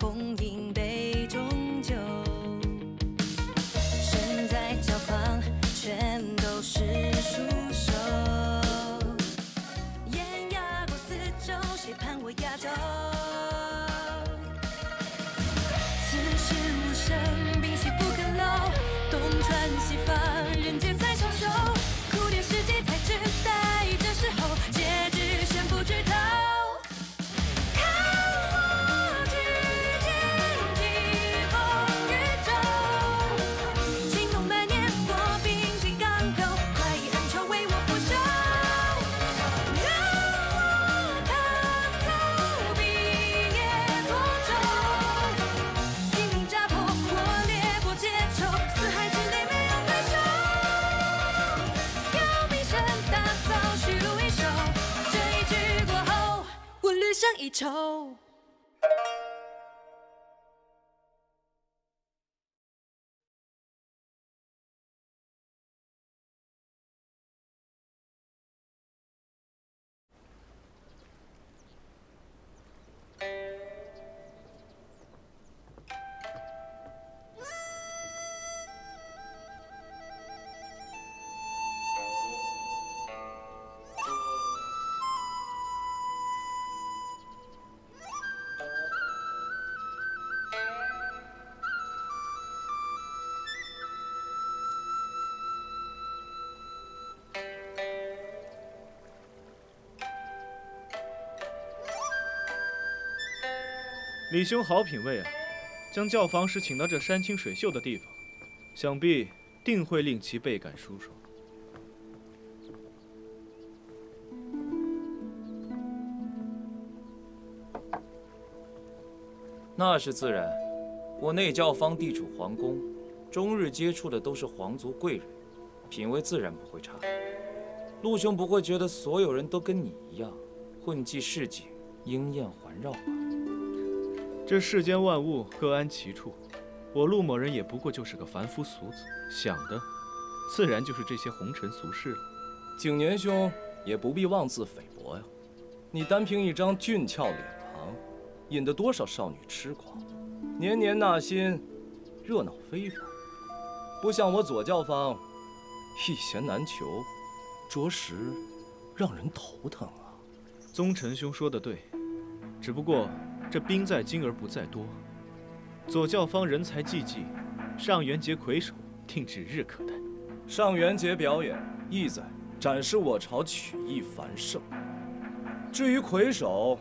公因杯中酒，身在教坊，全都是书手。眼压过四周，谁盼我压轴？此时无声，屏息不可漏，东穿西放，人间才消瘦。苦点时机才知在这时候，结局全不知道。 一筹。李兄好品味啊，将教坊师请到这山清水秀的地方，想必定会令其倍感舒爽。 那是自然，我内教坊地处皇宫，终日接触的都是皇族贵人，品味自然不会差。陆兄不会觉得所有人都跟你一样，混迹市井，莺燕环绕吧？这世间万物各安其处，我陆某人也不过就是个凡夫俗子，想的自然就是这些红尘俗事了。景年兄也不必妄自菲薄呀，你单凭一张俊俏脸庞。 引得多少少女痴狂，年年纳新，热闹非凡。不像我左教坊，一贤难求，着实让人头疼啊。宗臣兄说的对，只不过这兵在精而不在多。左教坊人才济济，上元节魁首定指日可待。上元节表演意在展示我朝曲艺繁盛，至于魁首。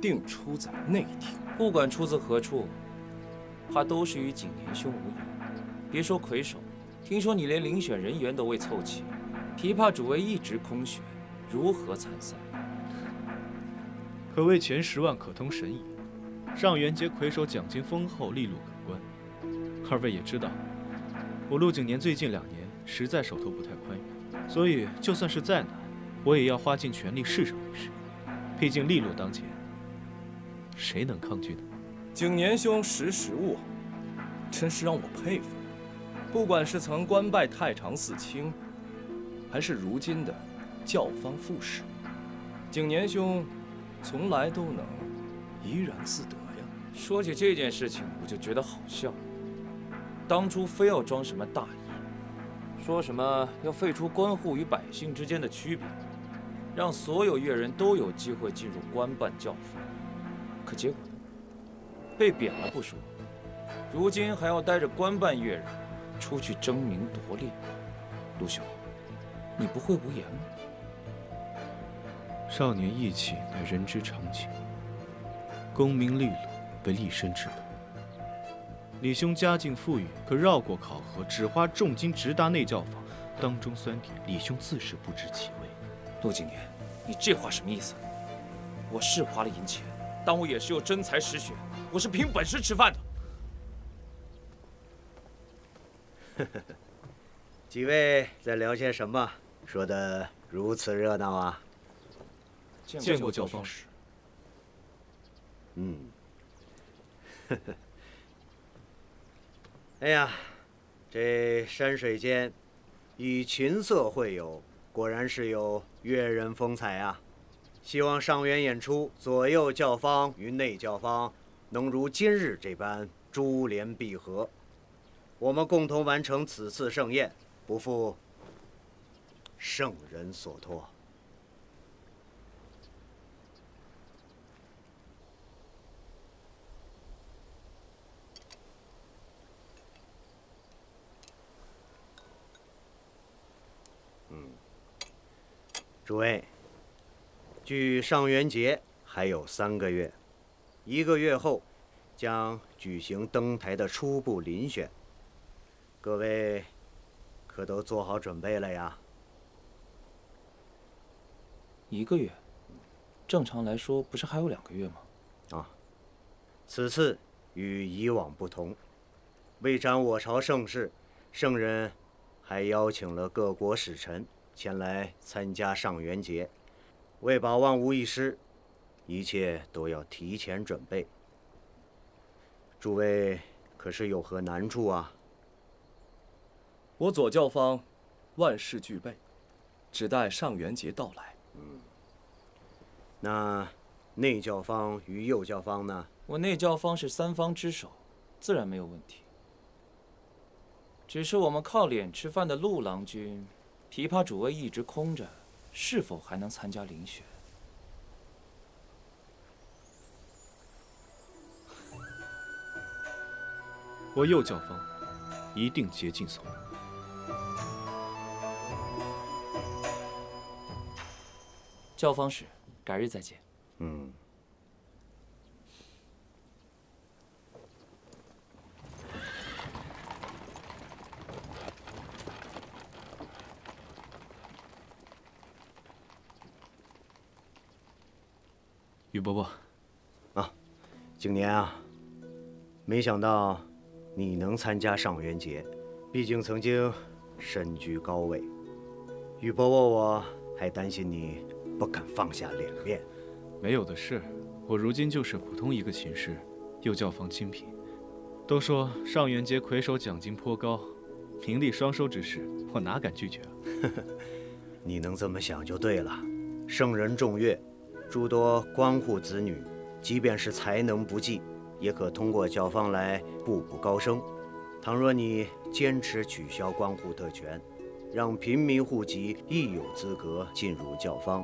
定出在内廷，不管出自何处，他都是与景年兄无缘。别说魁首，听说你连遴选人员都未凑齐，琵琶主位一直空悬，如何参赛？可谓前10万可通神矣。上元节魁首奖金丰厚，利禄可观。二位也知道，我陆景年最近2年实在手头不太宽裕，所以就算是再难，我也要花尽全力试上一试。毕竟利禄当前。 谁能抗拒呢？景年兄识时务，真是让我佩服。不管是曾官拜太常寺卿，还是如今的教坊副使，景年兄从来都能怡然自得呀。说起这件事情，我就觉得好笑。当初非要装什么大义，说什么要废除官户与百姓之间的区别，让所有乐人都有机会进入官办教坊。 可结果呢？被贬了不说，如今还要带着官办乐人出去争名夺利。陆兄，你不会无言吗？少年意气乃人之常情，功名利禄为立身之本。李兄家境富裕，可绕过考核，只花重金直达内教坊，当中酸甜，李兄自是不知其味。陆景年，你这话什么意思？我是花了银钱。 但我也是有真才实学，我是凭本事吃饭的。几位在聊些什么？说得如此热闹啊！见过教坊师。嗯。哎呀，这山水间，以琴瑟会友，果然是有乐人风采啊！ 希望上元演出左右教坊与内教坊能如今日这般珠联璧合，我们共同完成此次盛宴，不负圣人所托。 诸位，距上元节还有3个月，1个月后将举行登台的初步遴选，各位可都做好准备了呀？1个月，正常来说不是还有2个月吗？啊，此次与以往不同，为展我朝盛世，圣人还邀请了各国使臣。 前来参加上元节，为保万无一失，一切都要提前准备。诸位可是有何难处啊？我左教方万事俱备，只待上元节到来。嗯，那内教方与右教方呢？我内教方是3方之首，自然没有问题。只是我们靠脸吃饭的陆郎君。 琵琶主位一直空着，是否还能参加遴选？我右教方一定竭尽所能。教方使，改日再见。嗯。 于伯伯，啊，景年啊，没想到你能参加上元节，毕竟曾经身居高位。于伯伯，我还担心你不肯放下脸面。没有的事，我如今就是普通一个琴师，又教坊清贫。都说上元节魁首奖金颇高，名利双收之事，我哪敢拒绝啊？你能这么想就对了。圣人重乐。 诸多官户子女，即便是才能不济，也可通过教坊来步步高升。倘若你坚持取消官户特权，让平民户籍亦有资格进入教坊，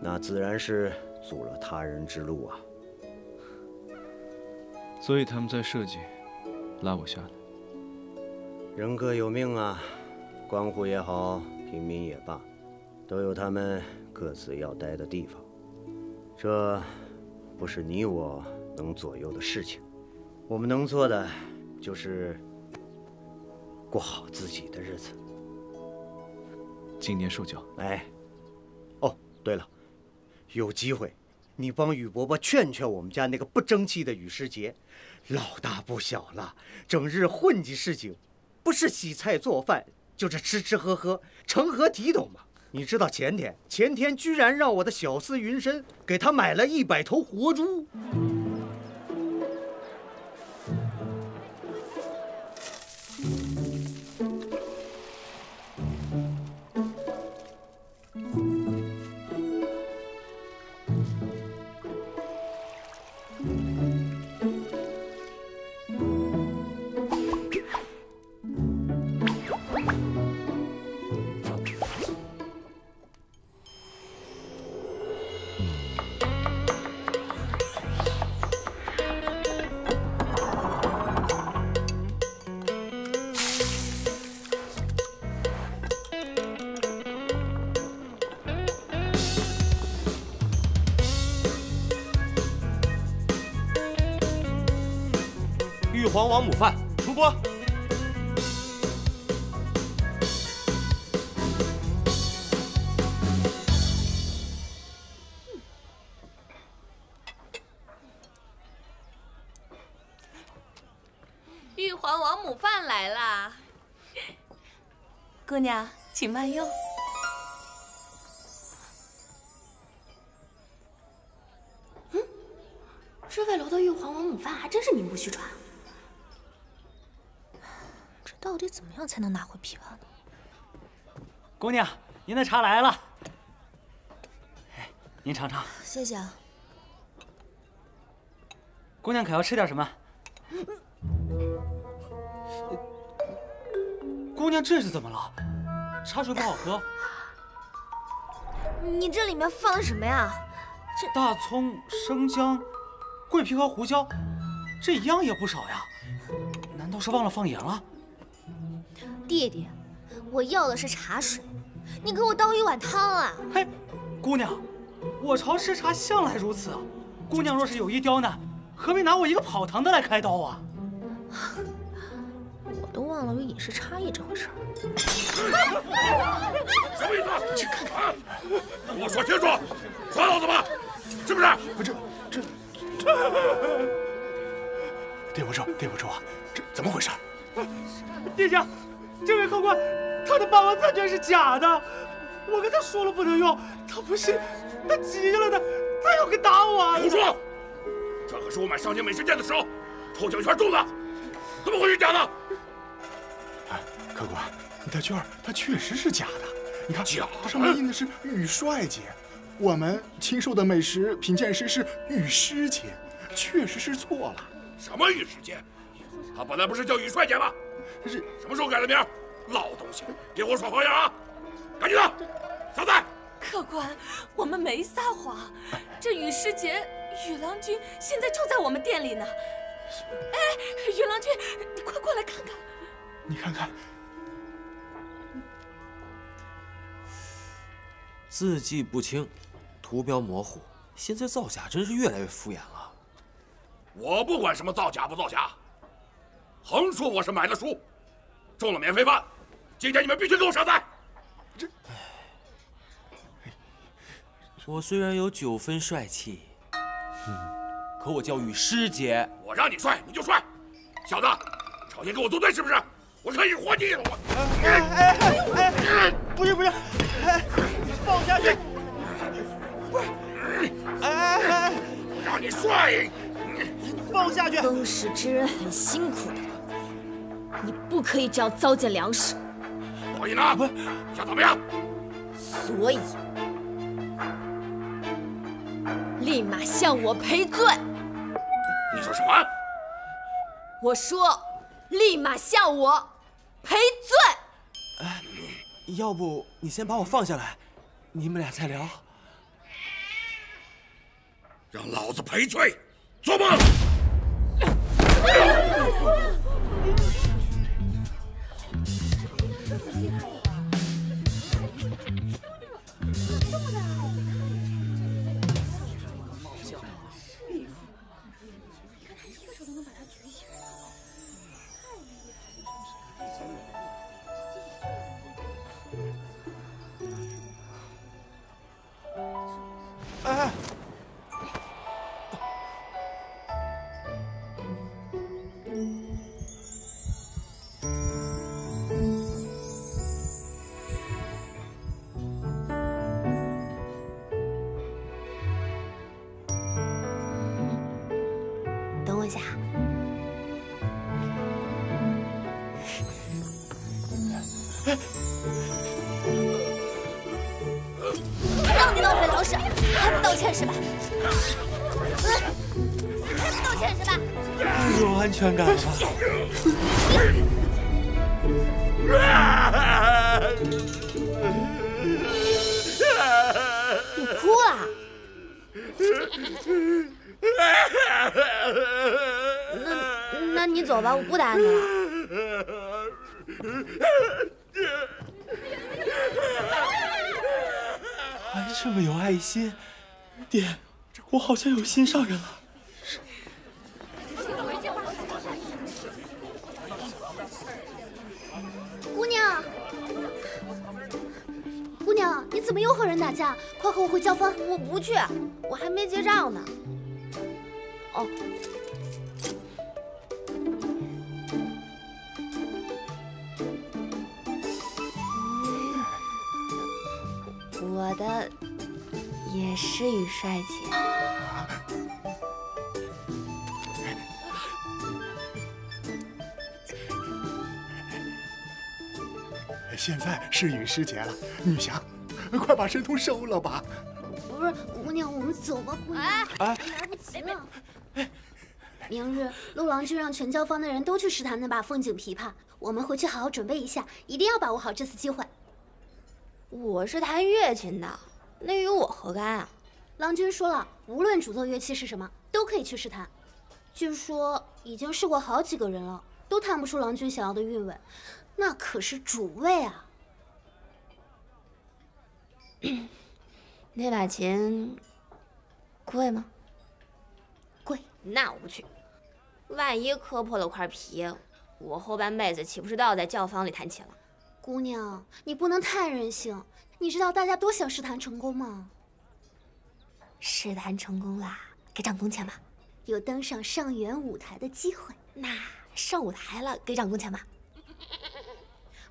那自然是阻了他人之路啊。所以他们在设计拉我下来。人各有命啊，官户也好，平民也罢，都有他们各自要待的地方。 这不是你我能左右的事情，我们能做的就是过好自己的日子。今年受教。哎，哦，对了，有机会你帮雨伯伯劝劝我们家那个不争气的雨师杰，老大不小了，整日混迹市井，不是洗菜做饭，就是吃吃喝喝，成何体统嘛！ 你知道前天居然让我的小厮云深给他买了100头活猪。皇王母饭出锅。玉皇王母饭来啦，姑娘，请慢用。嗯，知味楼的玉皇王母饭还真是名不虚传。 到底怎么样才能拿回琵琶呢？姑娘，您的茶来了，您尝尝。谢谢啊。姑娘可要吃点什么？姑娘这是怎么了？茶水不好喝。你这里面放的什么呀？这大葱、生姜、桂皮和胡椒，这一样也不少呀。难道是忘了放盐了？弟弟，我要的是茶水，你给我倒一碗汤啊！嘿，姑娘，我朝吃茶向来如此。姑娘若是有意刁难，何必拿我一个跑堂的来开刀啊？我都忘了有饮食差异这回事儿。什么意思？去看看！跟我说清楚，耍老子吗？是不是？不是，这对不住啊，这怎么回事？殿下，这位客官，他的霸王餐券是假的，我跟他说了不能用，他不信，他急了他要打我。胡说！这可是我买上京美食店的时候偷奖券中的，怎么会是假的？哎，客官，你的券它确实是假的，你看，假的上面印的是羽帅节，我们亲授的美食品鉴师是羽师节，确实是错了。 什么羽师节？他本来不是叫羽帅节吗？这是什么时候改的名？老东西，别给我耍花样啊！赶紧的，小子！客官，我们没撒谎。这羽师节，羽郎君现在就在我们店里呢。哎，羽郎君，你快过来看看。你看看，字迹不清，图标模糊，现在造假真是越来越敷衍了。 我不管什么造假不造假，横竖我是买了书，中了免费饭，今天你们必须给我上菜。这，我虽然有9分帅气，可我叫羽师姐，我让你帅你就帅，小子，成天跟我作对是不是？我可以活腻了我。哎，不是，哎，放我下去，不是，哎，让你帅。 放下去！耕食之人很辛苦的，你不可以这样糟践粮食。所以呢？不是想怎么样？所以，立马向我赔罪。你说什么？我说，立马向我赔罪。哎，要不你先把我放下来，你们俩再聊。让老子赔罪！ 做梦！哎。 安全感吗？你哭了？那你走吧，我不打你了。还这么有爱心，爹，我好像有心上人了。 怎么又和人打架？快和我回教坊！我不去，我还没结账呢。哦，我的也是羽帅节。现在是羽师节了，女侠。 快把神通收了吧！不是姑娘，我们走吧，姑娘。哎，来不及了。哎，明日陆郎君让全教坊的人都去试弹那把凤颈琵琶，我们回去好好准备一下，一定要把握好这次机会。我是弹乐琴的，那与我何干啊？郎君说了，无论主奏乐器是什么，都可以去试弹。据说已经试过好几个人了，都弹不出郎君想要的韵味，那可是主位啊。那把琴贵吗？ 贵，那我不去。万一磕破了块皮，我后半辈子岂不是都要在教坊里弹琴了？姑娘，你不能太任性。你知道大家多想试弹成功吗？试弹成功啦，给涨工钱吧。有登上上元舞台的机会。那上舞台了，给涨工钱吧。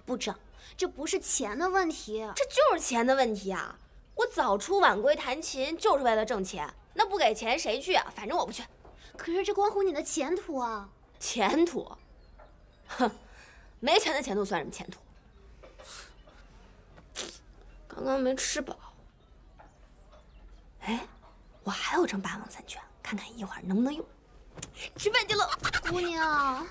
不涨，这不是钱的问题，这就是钱的问题啊！我早出晚归弹琴就是为了挣钱。 那不给钱谁去啊？反正我不去。可是这关乎你的前途啊！前途？哼，没钱的前途算什么前途？刚刚没吃饱。哎，我还有张霸王散券，看看一会儿能不能用。吃饭去喽，姑娘。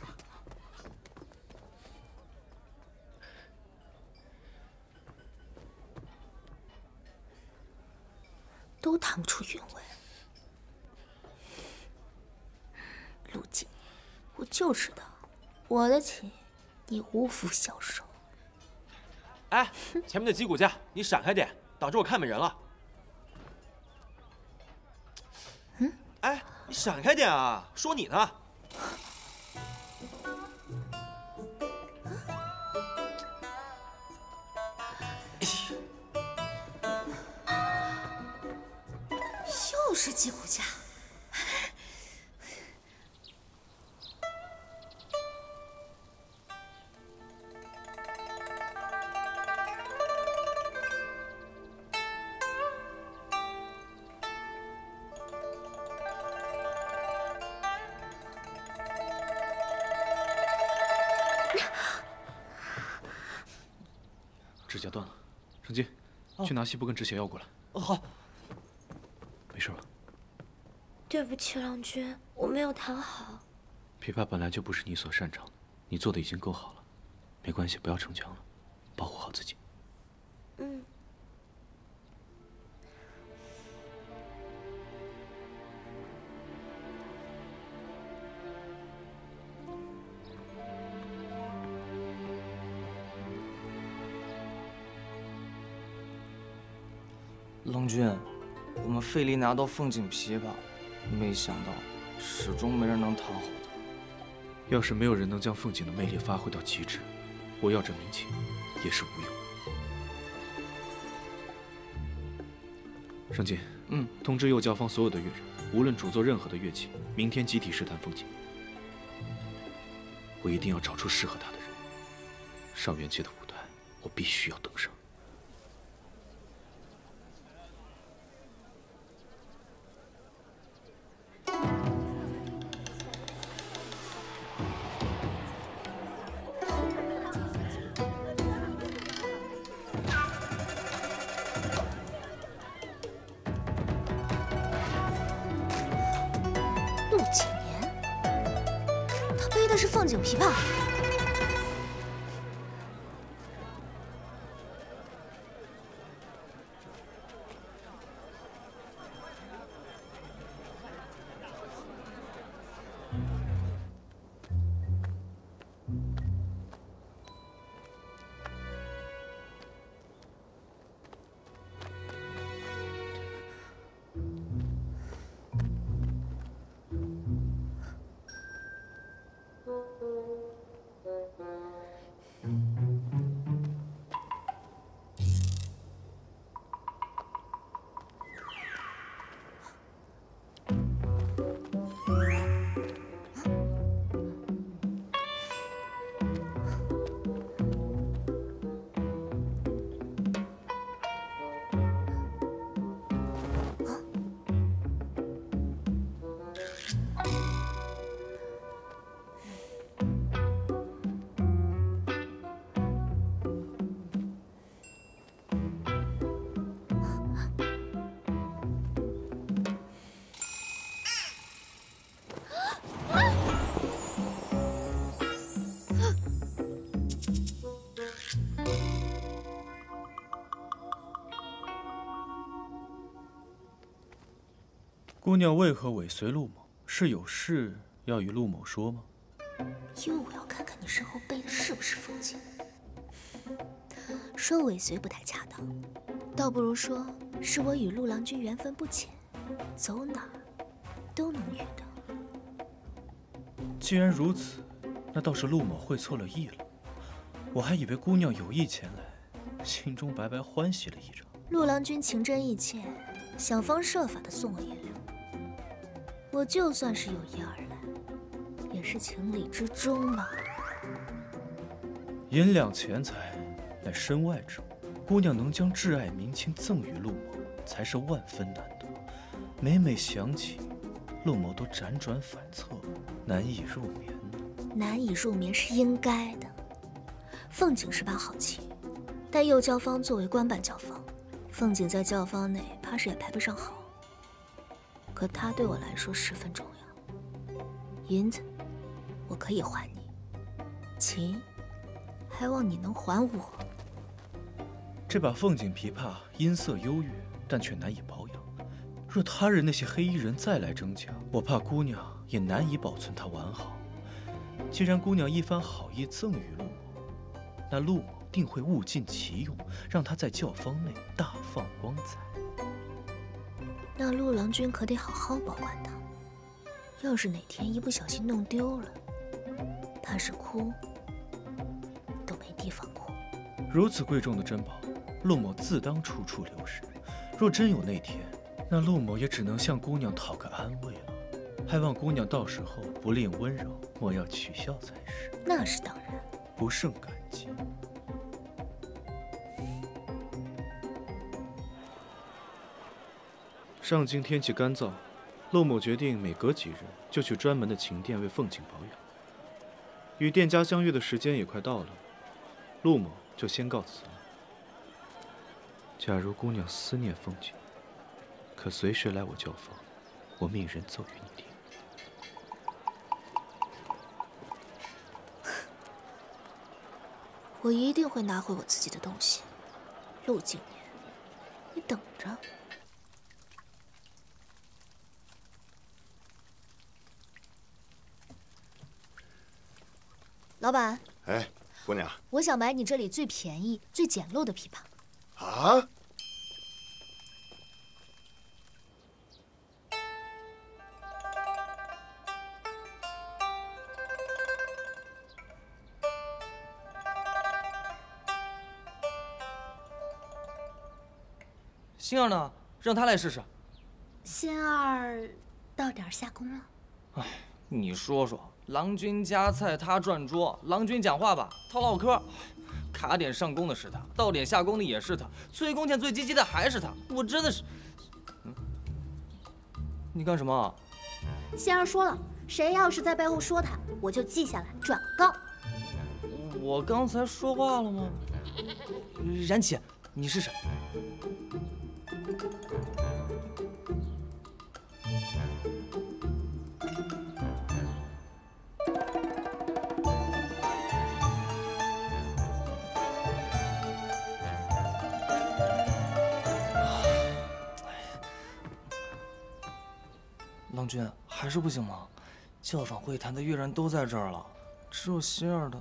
都弹不出韵味。 陆景，我就知道，我的琴你无福消受。哎，前面的击鼓架，你闪开点，挡着我看没人了。嗯，哎，你闪开点啊！说你呢。又是击鼓架。 指甲断了，成金，去拿西部跟止血药过来。哦，好。没事吧？对不起，郎君，我没有弹好。琵琶本来就不是你所擅长的，你做的已经够好了，没关系，不要逞强了，保护好自己。嗯。郎君，我们费力拿到凤颈琵琶，没想到始终没人能弹好它。要是没有人能将凤颈的魅力发挥到极致，我要这名琴也是无用。上进，通知右教坊所有的乐人，无论主奏任何的乐器，明天集体试弹凤颈。我一定要找出适合他的人。上元界的舞台，我必须要登上。 琵琶，姑娘为何尾随陆某？是有事要与陆某说吗？因为我要看看你身后背的是不是风景。说尾随不太恰当，倒不如说是我与陆郎君缘分不浅，走哪儿都能遇到。 既然如此，那倒是陆某会错了意了。我还以为姑娘有意前来，心中白白欢喜了一场。陆郎君情真意切，想方设法的送我一流。我就算是有意而来，也是情理之中嘛。银两钱财乃身外之物，姑娘能将挚爱民情赠与陆某，才是万分难得。每每想起，陆某都辗转反侧。 难以入眠呢。难以入眠是应该的。凤景是把好棋，但右教坊作为官办教坊，凤景在教坊内怕是也排不上号。可他对我来说十分重要。银子，我可以还你；琴，还望你能还我。这把凤景琵琶音色优越，但却难以保养。若他日那些黑衣人再来争抢，我怕姑娘。 也难以保存它完好。既然姑娘一番好意赠与陆某，那陆某定会物尽其用，让他在教坊内大放光彩。那陆郎君可得好好保管他，要是哪天一不小心弄丢了，怕是哭都没地方哭。如此贵重的珍宝，陆某自当处处留神。若真有那天，那陆某也只能向姑娘讨个安慰了。 还望姑娘到时候不吝温柔，莫要取笑才是。那是当然。不胜感激。上京天气干燥，陆某决定每隔几日就去专门的琴店为凤景保养。与店家相约的时间也快到了，陆某就先告辞了。假如姑娘思念凤景，可随时来我教坊，我命人奏与你听。 我一定会拿回我自己的东西，陆景年，你等着。老板，哎，姑娘，我想买你这里最便宜、最简陋的琵琶。啊？星儿呢？让他来试试。仙儿到点儿下工了。哎，你说说，郎君夹菜，他转桌；郎君讲话吧，他唠嗑。卡点上工的是他，到点下工的也是他，催工钱最积极的还是他。我真的是……嗯，你干什么？仙儿说了，谁要是在背后说他，我就记下来转告。我刚才说话了吗？冉姐，你试试。 郎君还是不行吗？教坊会谈的乐人都在这儿了，只有心儿的。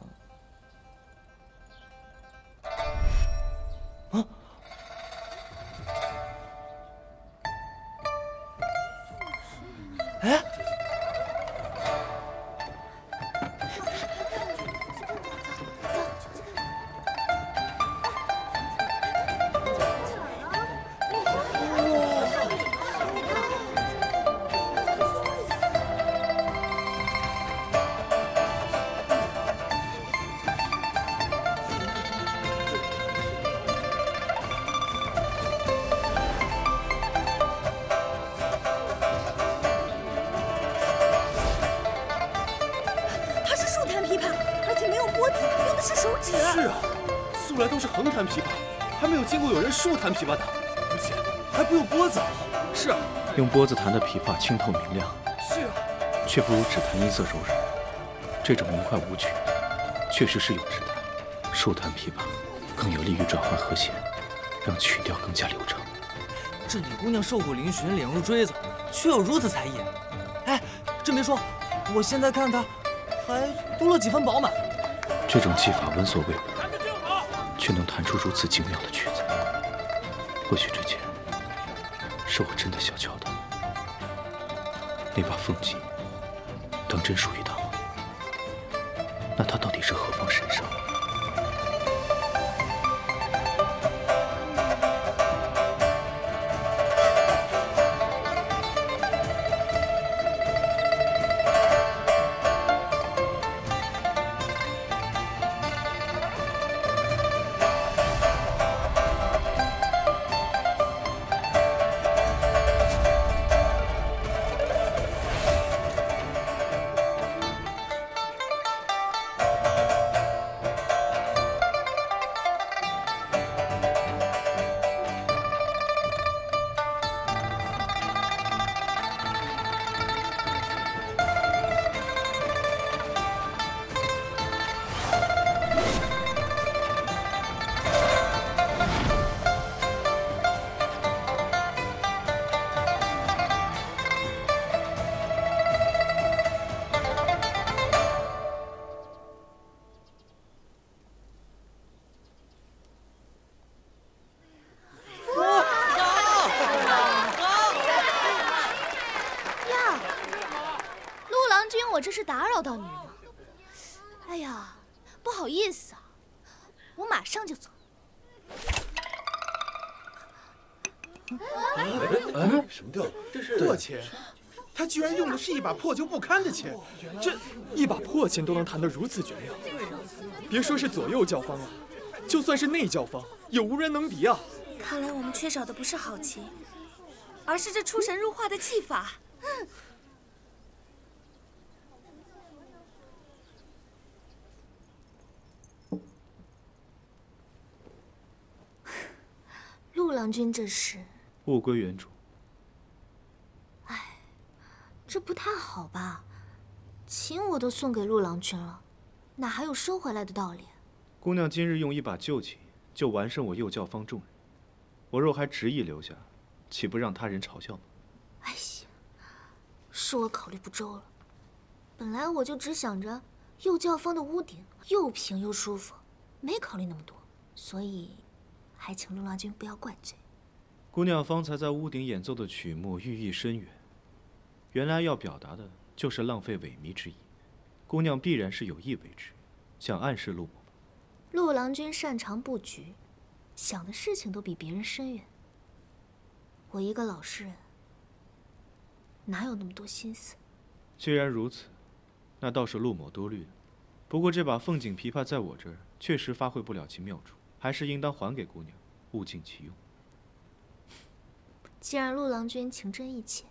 竖弹琵琶打，而且还不用拨子。是啊，用拨子弹的琵琶清透明亮。是啊，却不如指弹音色柔软。这种明快舞曲，确实是用指弹。竖弹琵琶更有利于转换和弦，让曲调更加流畅。这李姑娘受过林巡、领入锥子，却有如此才艺。哎，真别说，我现在看他还多了几分饱满。这种技法闻所未闻，却能弹出如此精妙的曲子，或许之前是我真的小瞧他。那把凤戟当真属于他吗？那他到底是何方神圣？ 到你了吗？哎呀，不好意思啊，我马上就走。哎，什么调？这是破琴，他居然用的是一把破旧不堪的琴，这一把破琴都能弹得如此绝妙，别说是左右教坊了，就算是内教坊也无人能敌啊！看来我们缺少的不是好琴，而是这出神入化的技法。 陆郎君，这是物归原主。哎，这不太好吧？琴我都送给陆郎君了，哪还有收回来的道理？姑娘今日用一把旧琴就完胜我右教坊众人，我若还执意留下，岂不让他人嘲笑吗？哎呀，是我考虑不周了。本来我就只想着右教坊的屋顶又平又舒服，没考虑那么多，所以。 还请陆郎君不要怪罪。姑娘方才在屋顶演奏的曲目寓意深远，原来要表达的就是浪费萎靡之意。姑娘必然是有意为之，想暗示陆某某。陆郎君擅长布局，想的事情都比别人深远。我一个老实人，哪有那么多心思？既然如此，那倒是陆某多虑了。不过这把凤锦琵琶在我这儿确实发挥不了其妙处。 还是应当还给姑娘，物尽其用。既然陆郎君情真意切，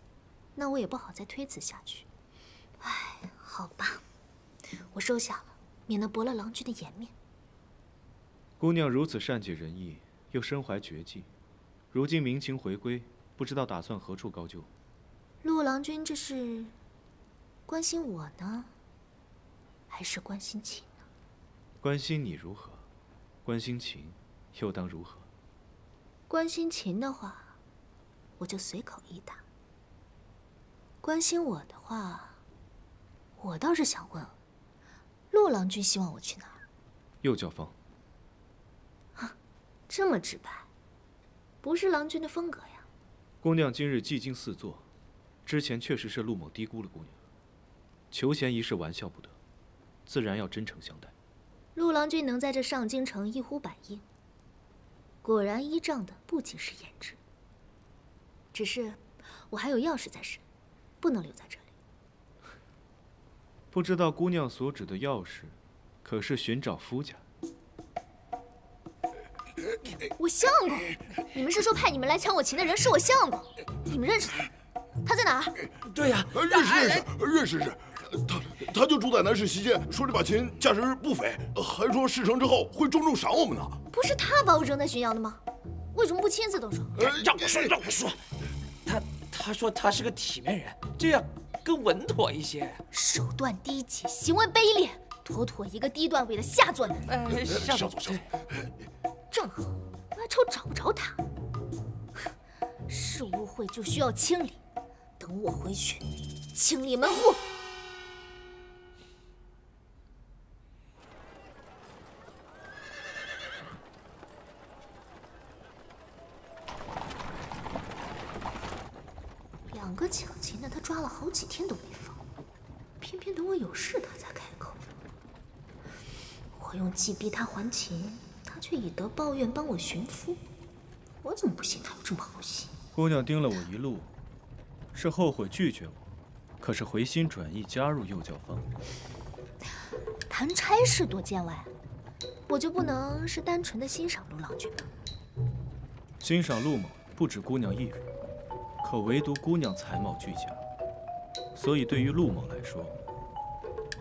那我也不好再推辞下去。哎，好吧，我收下了，免得驳了郎君的颜面。姑娘如此善解人意，又身怀绝技，如今民情回归，不知道打算何处高就。陆郎君这是关心我呢，还是关心琴呢？关心你如何？ 关心琴，又当如何？关心琴的话，我就随口一答；关心我的话，我倒是想问，陆郎君希望我去哪儿？右教坊。哼，这么直白，不是郎君的风格呀。姑娘今日技惊四座，之前确实是陆某低估了姑娘。求贤一事玩笑不得，自然要真诚相待。 陆郎君能在这上京城一呼百应，果然依仗的不仅是颜值。只是我还有要事在身，不能留在这里。不知道姑娘所指的要事，可是寻找夫家？我相公，你们是说派你们来抢我琴的人是我相公？你们认识他？他在哪儿？对呀，认识。 他就住在南市西街，说这把琴价值不菲，还说事成之后会重重赏我们呢。不是他把我扔在浔阳的吗？为什么不亲自动手？让我说，他说他是个体面人，这样更稳妥一些。手段低级，行为卑劣，妥妥一个低段位的下作男。上座。正好，我还愁找不着他。是污秽就需要清理，等等我回去清理门户。 两个抢劫的，他抓了好几天都没放，偏偏等我有事他才开口。我用计逼他还钱，他却以德报怨，帮我寻夫。我怎么不信他有这么好心？姑娘盯了我一路，是后悔拒绝我，可是回心转意加入幼教坊。谈差事多见外，我就不能是单纯的欣赏陆郎君吗？欣赏陆某不止姑娘一人。 可唯独姑娘才貌俱佳，所以对于陆某来说，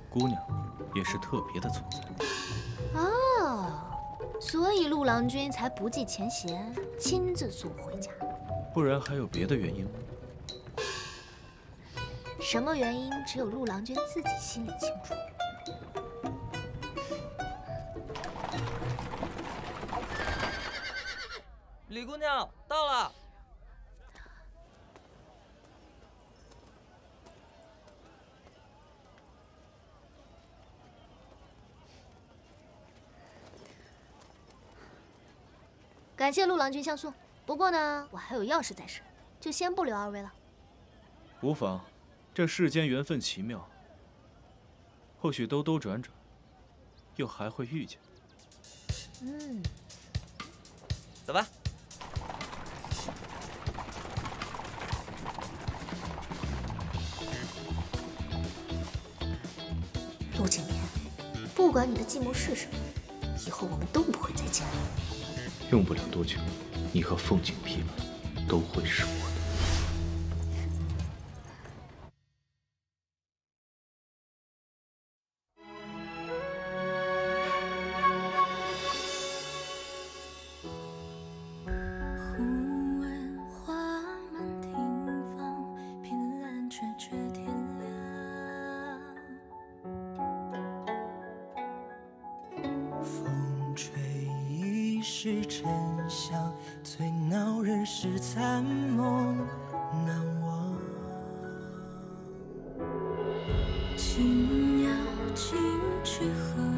姑娘也是特别的存在。哦，所以陆郎君才不计前嫌，亲自送回家。不然还有别的原因吗？什么原因，只有陆郎君自己心里清楚。 李姑娘到了。 感谢陆郎君相送，不过呢，我还有要事在身，就先不留二位了。无妨，这世间缘分奇妙，或许兜兜转转，又还会遇见。嗯，走吧。陆景言，不管你的计谋是什么，以后我们都不会再见了。 用不了多久，你和凤景批判都会是我的。 情要情去何？